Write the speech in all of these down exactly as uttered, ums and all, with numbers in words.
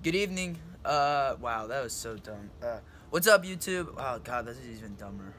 Good evening. Uh, wow, that was so dumb. Uh, what's up, YouTube? Oh God, this is even dumber.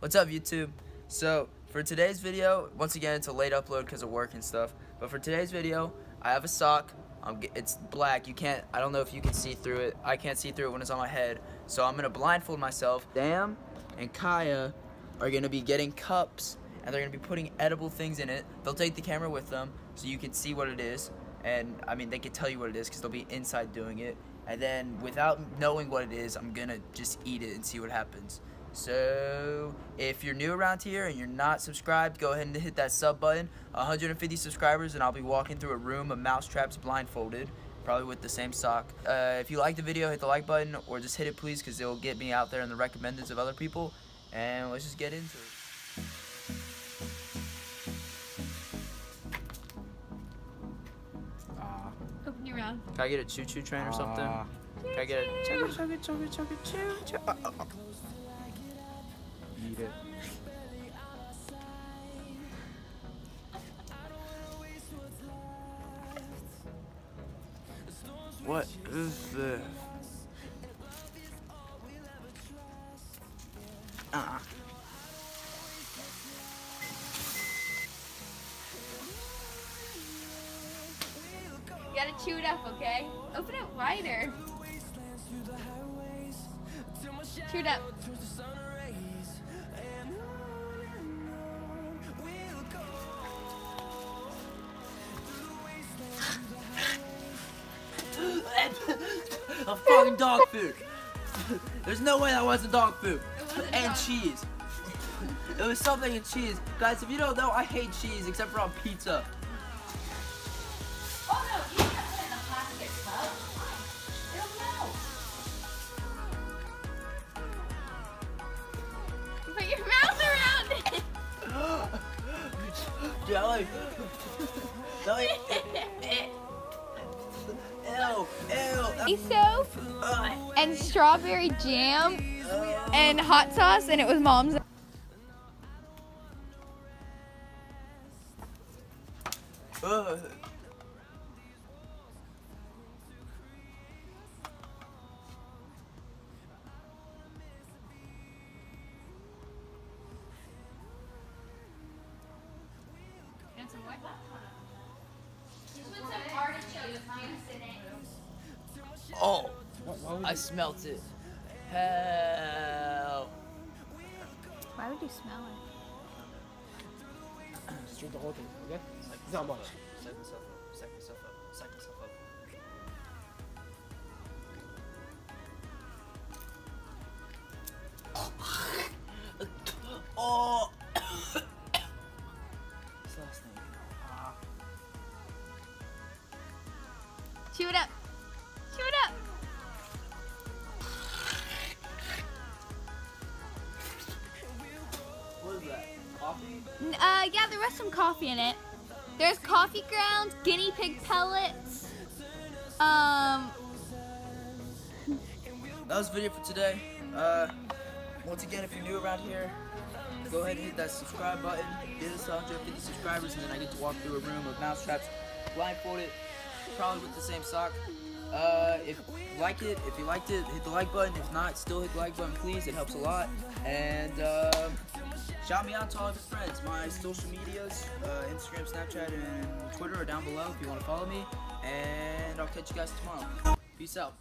What's up, YouTube? So for today's video, once again, it's a late upload because of work and stuff. But for today's video, I have a sock. I'm g it's black. You can't. I don't know if you can see through it. I can't see through it when it's on my head. So I'm gonna blindfold myself. Damn, and Kaya are gonna be getting cups, and they're gonna be putting edible things in it. They'll take the camera with them so you can see what it is. And I mean, they could tell you what it is because they'll be inside doing it. And then without knowing what it is, I'm gonna just eat it and see what happens. So if you're new around here and you're not subscribed, go ahead and hit that sub button. one hundred fifty subscribers and I'll be walking through a room of mousetraps blindfolded, probably with the same sock. Uh, if you like the video, hit the like button or just hit it please, because it'll get me out there in the recommendeds of other people. And let's just get into it. Can I get a choo-choo train or something? Uh, Can I get a chugga chugga chugga chugga choo-choo? Uh, uh, uh. Eat it. What is this? Uh-uh. You gotta chew it up, okay? Open it wider. Chew it up. A fucking dog food. There's no way that wasn't dog food. Wasn't and dog. Cheese. It was something in cheese. Guys, if you don't know, I hate cheese except for on pizza. Jelly! Jelly! Ew! Ew! Miso uh. and strawberry jam uh. and hot sauce, and it was Mom's. Uh. Oh, I smelt it. Hell. Why would you smell it? Just drink the whole thing, okay? It's not much. Set myself up, set myself up, set myself up. Chew it up. Chew it up. What is that? Coffee? Uh, yeah, there was some coffee in it. There's coffee grounds, guinea pig pellets. Um. That was the video for today. Uh, once again, if you're new around here, go ahead and hit that subscribe button. Get us one hundred fifty subscribers, and then I get to walk through a room with mousetraps, blindfolded. Probably with the same sock. Uh, if you like it, if you liked it, hit the like button. If not, still hit the like button, please. It helps a lot. And uh, shout me out to all of your friends. My social medias, uh, Instagram, Snapchat, and Twitter are down below if you want to follow me. And I'll catch you guys tomorrow. Peace out.